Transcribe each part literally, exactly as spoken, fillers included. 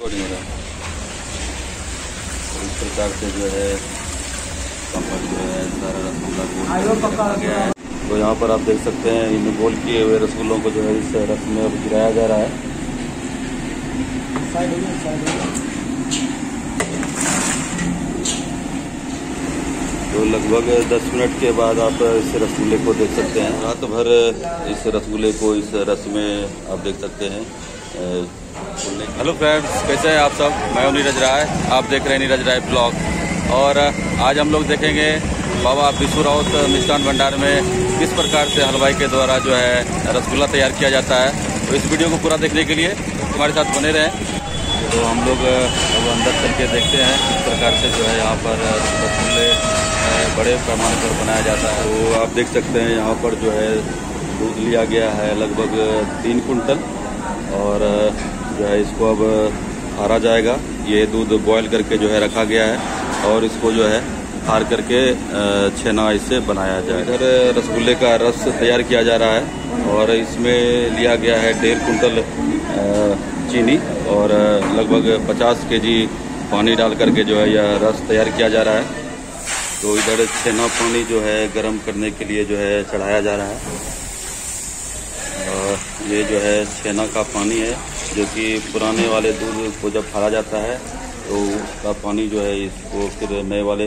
इस प्रकार से जो है पापड़ जो है सारा रसगुल्ला गोल गया है। तो यहाँ पर आप देख सकते हैं इन गोल किए हुए रसगुल्लों को जो है इस रस में अब गिराया जा रहा है। तो लगभग दस मिनट के बाद आप इस रसगुल्ले को देख सकते हैं। रात भर इस रसगुल्ले को इस रस में आप देख सकते हैं। हेलो फ्रेंड्स, कैसे हैं आप सब? मैं हूं नीरज राय, आप देख रहे हैं नीरज राय ब्लॉग। और आज हम लोग देखेंगे बाबा बिशु राउत मिष्ठान भंडार में किस प्रकार से हलवाई के द्वारा जो है रसगुल्ला तैयार किया जाता है। तो इस वीडियो को पूरा देखने के लिए हमारे साथ बने रहें। तो हम लोग अब अंदर चल के देखते हैं किस प्रकार से जो है यहाँ पर रसगुल्ले बड़े पैमाने पर बनाया जाता है। तो आप देख सकते हैं यहाँ पर जो है दूध लिया गया है लगभग तीन कुंटल, और जो है इसको अब हारा जाएगा। ये दूध बॉयल करके जो है रखा गया है और इसको जो है हार करके छेना इससे बनाया जाए। इधर रसगुल्ले का रस तैयार किया जा रहा है और इसमें लिया गया है डेढ़ कुंटल चीनी और लगभग पचास केजी पानी डाल करके जो है यह रस तैयार किया जा रहा है। तो इधर छेना पानी जो है गर्म करने के लिए जो है चढ़ाया जा रहा है। ये जो है छेना का पानी है जो कि पुराने वाले दूध को जब फाड़ा जाता है तो उसका पानी जो है इसको फिर नए वाले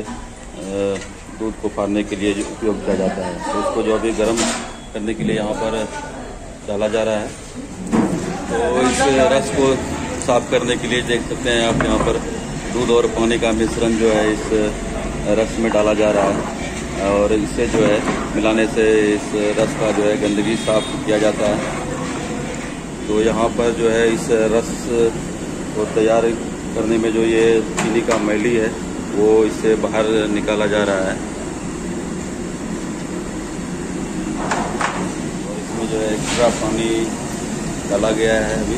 दूध को फाड़ने के लिए उपयोग किया जाता है। तो उसको जो अभी गर्म करने के लिए यहाँ पर डाला जा रहा है। तो इस रस को साफ करने के लिए देख सकते हैं आप यहाँ पर दूध और पानी का मिश्रण जो है इस रस में डाला जा रहा है और इससे जो है मिलाने से इस रस का जो है गंदगी साफ किया जाता है। तो यहाँ पर जो है इस रस को तैयार करने में जो ये चीनी का मैली है वो इससे बाहर निकाला जा रहा है। और इसमें जो है एक्स्ट्रा पानी डाला गया है। अभी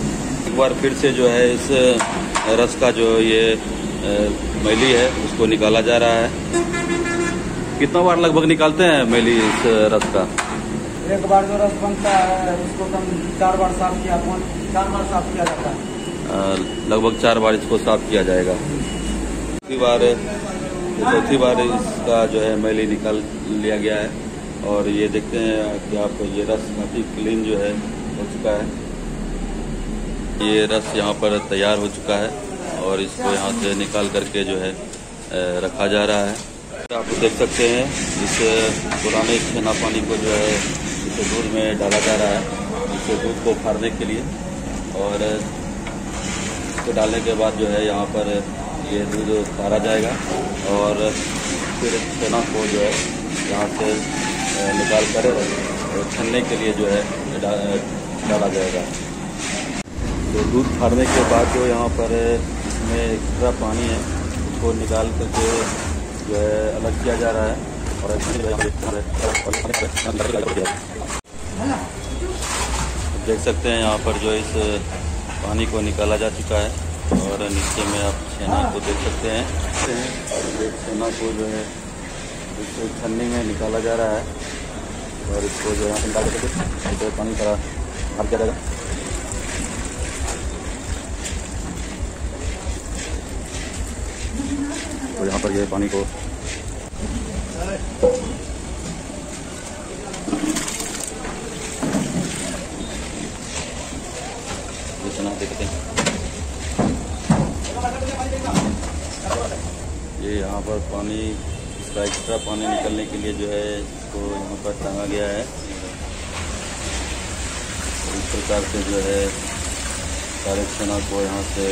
एक बार फिर से जो है इस रस का जो ये मैली है उसको निकाला जा रहा है। कितना बार लगभग निकालते हैं मैली इस रस का? एक बार जो रस बनता है उसको कम चार बार साफ किया चार बार साफ किया जाता है। लगभग चार बार इसको साफ किया जाएगा। चौथी बार चौथी बार इसका जो है मैली निकाल लिया गया है और ये देखते हैं कि आप ये रस काफ़ी क्लीन जो है हो चुका है। ये रस यहाँ पर तैयार हो चुका है और इसको यहाँ से निकाल करके जो है रखा जा रहा है। आप देख सकते हैं इस पुराने छेना पानी को जो है इसे दूध में डाला जा रहा है, इसे दूध को फाड़ने के लिए। और इसको डालने के बाद जो है यहाँ पर ये दूध फाड़ा जाएगा और फिर छेना को जो है यहाँ से निकाल कर छनने के लिए जो है डाला जाएगा। तो दूध फाड़ने के बाद जो यहाँ पर इसमें एक्स्ट्रा पानी है उसको निकाल करके जो है अलग किया जा रहा है और देख सकते हैं यहाँ पर जो इस पानी को निकाला जा चुका है। और नीचे में आप छेना को देख सकते हैं और ये छेना को जो है इसको छन्नी में निकाला जा रहा है और इसको जो है निकाल करके पानी का भर दिया जाएगा। तो यहाँ पर ये पानी को देखते हैं। ये यहाँ पर पानी इसका एक्स्ट्रा पानी निकलने के लिए जो है इसको यहाँ पर टांगा गया है। इस प्रकार से जो है सारे चना को यहाँ से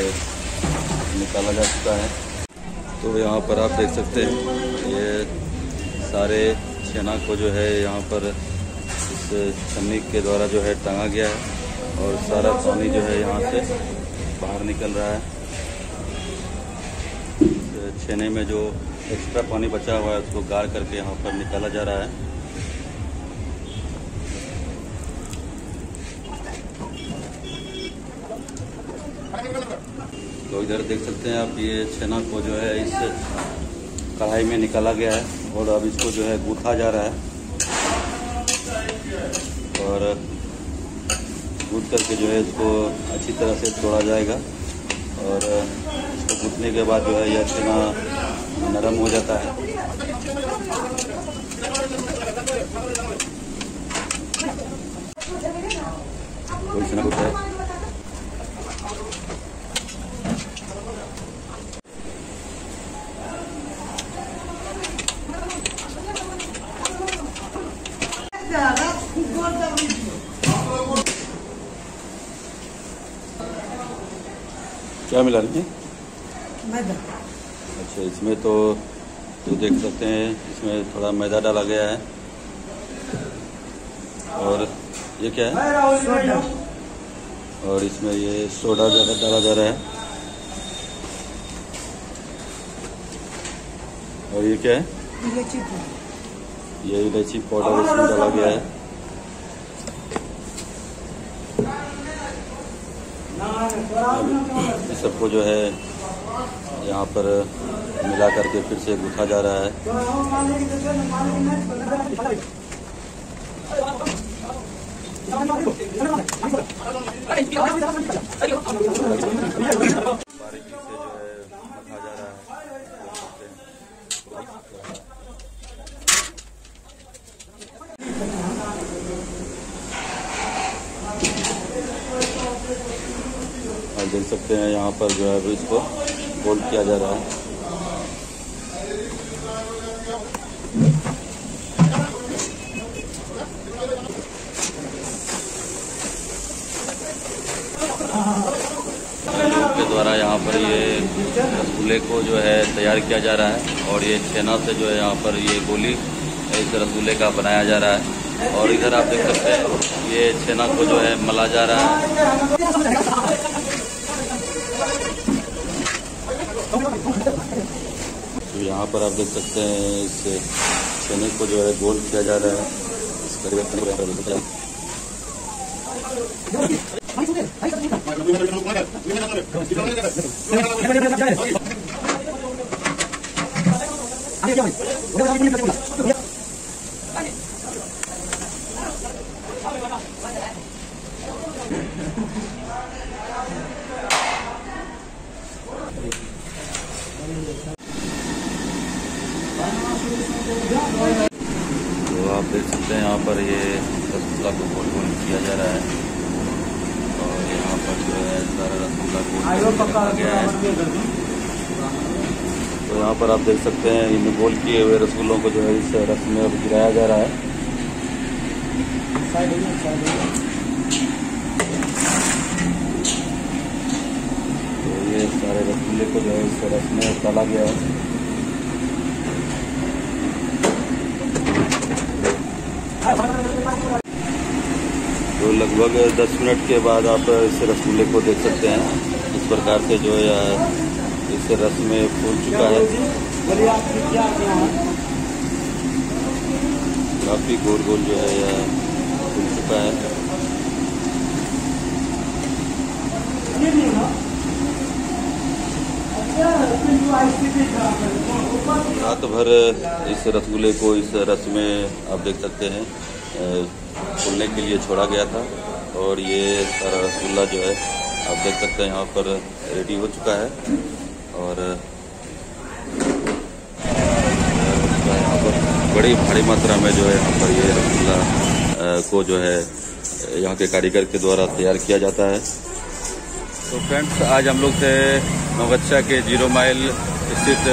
निकाला जा चुका है। तो यहाँ पर आप देख सकते हैं ये सारे छेना को जो है यहाँ पर इस छन्नी के द्वारा जो है टांगा गया है और सारा पानी जो है यहाँ से बाहर निकल रहा है। इस छेने में जो एक्स्ट्रा पानी बचा हुआ है उसको गार करके यहाँ पर निकाला जा रहा है। तो इधर देख सकते हैं आप ये छेना को जो है इस कढ़ाई में निकाला गया है और अब इसको जो है गूथा जा रहा है और गूथ करके जो है इसको अच्छी तरह से तोड़ा जाएगा। और पीसने के बाद जो है यह चना नरम हो जाता है। कोई चना होता है। क्या मिला रही है? मैदा। अच्छा, इसमें तो तो देख सकते हैं इसमें थोड़ा मैदा डाला गया है। और ये क्या है? सोडा। और इसमें ये सोडा ज़्यादा डाला जा रहा है। और ये क्या है? इलायची पाउडर। ये इलायची पाउडर इसमें डाला गया है। ये सबको जो है यहाँ पर मिला करके फिर से गूथा जा रहा है। बारीकी से जो है मथा जा रहा है। आप देख सकते हैं यहाँ पर जो है इसको फोल्ड किया जा रहा है। के द्वारा यहाँ पर ये रसगुल्ले को जो है तैयार किया जा रहा है और ये छेना से जो है यहाँ पर ये गोली इस रसगुल्ले का बनाया जा रहा है। और इधर आप देख सकते हैं ये छेना को जो है मला जा रहा है। तो यहाँ पर आप देख सकते हैं इस चने को जो है गोल किया जा रहा है। इस परिवर्तन तो आप देख सकते हैं यहाँ पर ये रसगुल्ला को गोल गोल किया जा रहा है। और यहाँ पर जो है सारा रसगुल्ला गोल गया है। तो यहाँ पर आप देख सकते हैं इन गोल किए हुए रसगुल्लों को जो है इस रस में अब गिराया जा रहा है। तो ये सारे रसगुल्ले को जो है इस रस में डाला गया है। तो लगभग दस मिनट के बाद आप इस रसगुल्ले को देख सकते हैं इस प्रकार से जो है इस रस में फूल चुका है। काफी गोल गोल जो है यह फूल चुका है। रात भर इस रसगुल्ले को इस रस में आप देख सकते हैं फूलने के लिए छोड़ा गया था। और ये सारा रसगुल्ला जो है आप देख सकते हैं यहाँ पर रेडी हो चुका है। और यहाँ पर बड़ी भारी मात्रा में जो है यहाँ पर ये रसगुल्ला को जो है यहाँ के कारीगर के द्वारा तैयार किया जाता है। तो फ्रेंड्स, आज हम लोग थे नवगछा के जीरो माइल स्थित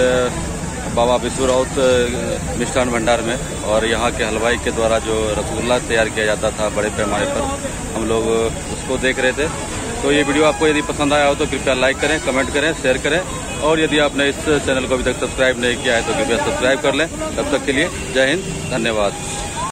बाबा बिशु राउत मिष्ठान भंडार में। और यहाँ के हलवाई के द्वारा जो रसगुल्ला तैयार किया जाता था बड़े पैमाने पर, हम लोग उसको देख रहे थे। तो ये वीडियो आपको यदि पसंद आया हो तो कृपया लाइक करें, कमेंट करें, शेयर करें। और यदि आपने इस चैनल को अभी तक सब्सक्राइब नहीं किया है तो कृपया सब्सक्राइब कर लें। तब तक के लिए जय हिंद, धन्यवाद।